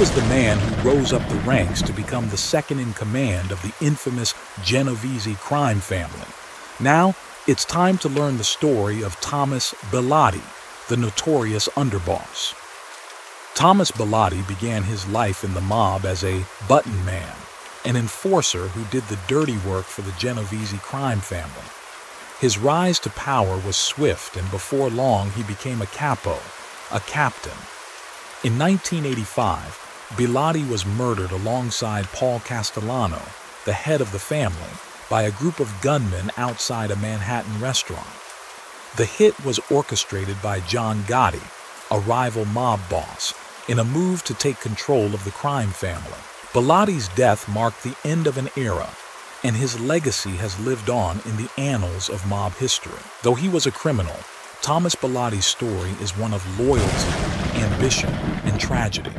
was the man who rose up the ranks to become the second in command of the infamous Genovese crime family. Now, it's time to learn the story of Thomas Bilotti, the notorious underboss. Thomas Bilotti began his life in the mob as a button man, an enforcer who did the dirty work for the Genovese crime family. His rise to power was swift, and before long he became a capo, a captain. In 1985, Bilotti was murdered alongside Paul Castellano, the head of the family, by a group of gunmen outside a Manhattan restaurant. The hit was orchestrated by John Gotti, a rival mob boss, in a move to take control of the crime family. Bilotti's death marked the end of an era, and his legacy has lived on in the annals of mob history. Though he was a criminal, Thomas Bilotti's story is one of loyalty, ambition, and tragedy.